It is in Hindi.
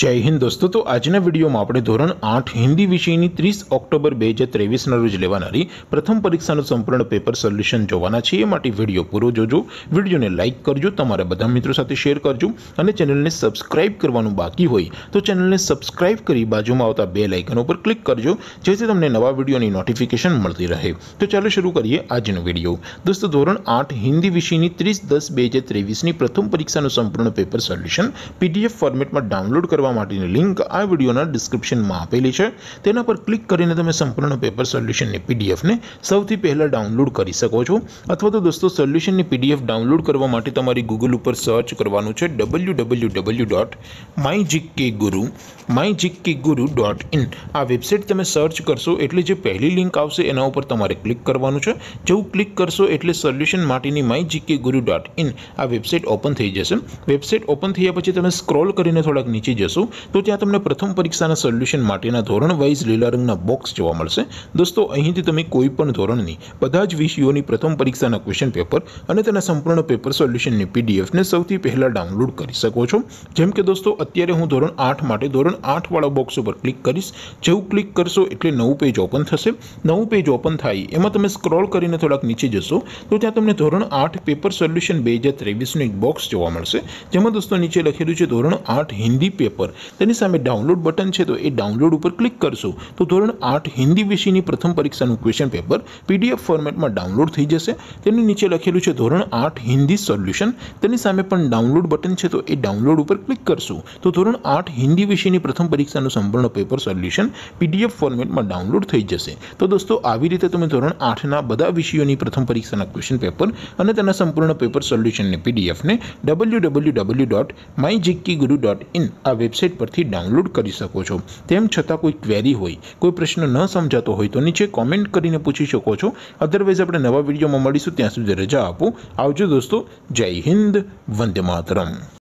जय हिंद दोस्तों। तो आज वीडियो में आप धोरण 8 हिंदी विषय की 30 ऑक्टोबर 2023 रोज लेवानारी प्रथम परीक्षा संपूर्ण पेपर सोल्यूशन जोवाना छे। वीडियो पूरो जोजो, वीडियो ने लाइक करजो, तमारा बधा मित्रों साथे शेर करजो और चेनल ने सब्सक्राइब करवानुं बाकी होय तो चेनल ने सब्सक्राइब करी बाजुमां आवता बेल आइकन पर क्लिक करजो, जेथी तमने नवा विडियोनी नोटिफिकेशन मळती रहे। तो चलो शुरू करिए आजनो विडियो। दोस्तों धोरण 8 हिंदी विषय की 30/10/2023 प्रथम परीक्षा संपूर्ण पेपर सोल्यूशन पीडीएफ फॉर्मेट में डाउनलॉड कर लिंक आ वीडियो डिस्क्रिप्शन में आपेली है, तेना पर क्लिक करीने तमे संपूर्ण पेपर सोल्यूशन ने पीडीएफ ने सौथी पहला डाउनलॉड करी सको छो। अथवा तो दोस्तों सोल्यूशन ने पीडीएफ डाउनलॉड करवा माटे तमारी गूगल पर सर्च करवानुं छे www.mygkguru.in। आ वेबसाइट तमे सर्च करशो एटले जे पहली लिंक आवशे एना उपर तमारे क्लिक करवानुं छे। जेवुं क्लिक करशो एटले सोल्यूशन माटेनी mygkguru.in आ वेबसाइट ओपन थई जशे। वेबसाइट ओपन थया पछी तमे स्क्रॉल करीने थोड़ाक नीचे जशो तो त्या तमने प्रथम परीक्षाना सोल्यूशन माटेना धोरण वाइज लीला रंगना बॉक्स जोवा मळशे। दोस्तों અહીંથી તમે કોઈ પણ ધોરણની બધા જ વિષયોની પ્રથમ પરીક્ષાના ક્વેશ્ચન પેપર અને તેના સંપૂર્ણ પેપર સોલ્યુશનની પીડીએફ ને સૌથી પહેલા ડાઉનલોડ કરી શકો છો। જેમ કે દોસ્તો અત્યારે હું ધોરણ 8 માટે ધોરણ 8 વાળા બોક્સ ઉપર ક્લિક કરીશ। જેવું ક્લિક કરશો એટલે નવું પેજ ઓપન થશે। નવું પેજ ઓપન થાય એમાં તમે સ્ક્રોલ કરીને થોડાક નીચે જશો તો ત્યાં તમને ધોરણ 8 પેપર સોલ્યુશન 2023 નું એક બોક્સ જોવા મળશે, જેમાં દોસ્તો નીચે લખેલું છે ધોરણ 8 હિન્દી પેપર તેની સામે ડાઉનલોડ બટન છે, તો એ ડાઉનલોડ ઉપર ક્લિક કરશો તો ધોરણ 8 હિન્દી વિષયની પ્રથમ પરીક્ષાનું ક્વેશ્ચન પેપર પીડીએફ ફોર્મેટમાં ડાઉનલોડ થઈ જશે। તેની નીચે લખેલું છે ધોરણ 8 હિન્દી સોલ્યુશન, તેની સામે પણ ડાઉનલોડ બટન છે, તો એ ડાઉનલોડ ઉપર ક્લિક કરશો તો ધોરણ 8 હિન્દી વિષયની પ્રથમ પરીક્ષાનું સંપૂર્ણ પેપર સોલ્યુશન પીડીએફ ફોર્મેટમાં ડાઉનલોડ થઈ જશે। તો દોસ્તો આવી રીતે તમે ધોરણ 8 ના બધા વિષયોની પ્રથમ પરીક્ષાના ક્વેશ્ચન પેપર અને તેના સંપૂર્ણ પેપર સોલ્યુશનને પીડીએફને www.mygkguru.in આ વેબસાઇટ परथी डाउनलॉड करी सको छो। तेम छतां कोई क्वेरी होय, कोई प्रश्न न समजातो होय तो नीचे कॉमेंट करीने पूछी शको छो। अदरवाइज आपणे नवा विडियो में मळीशुं, त्यां सुधी रजा आपो। आवजो दोस्तों। जय हिंद, वंदे मातरम।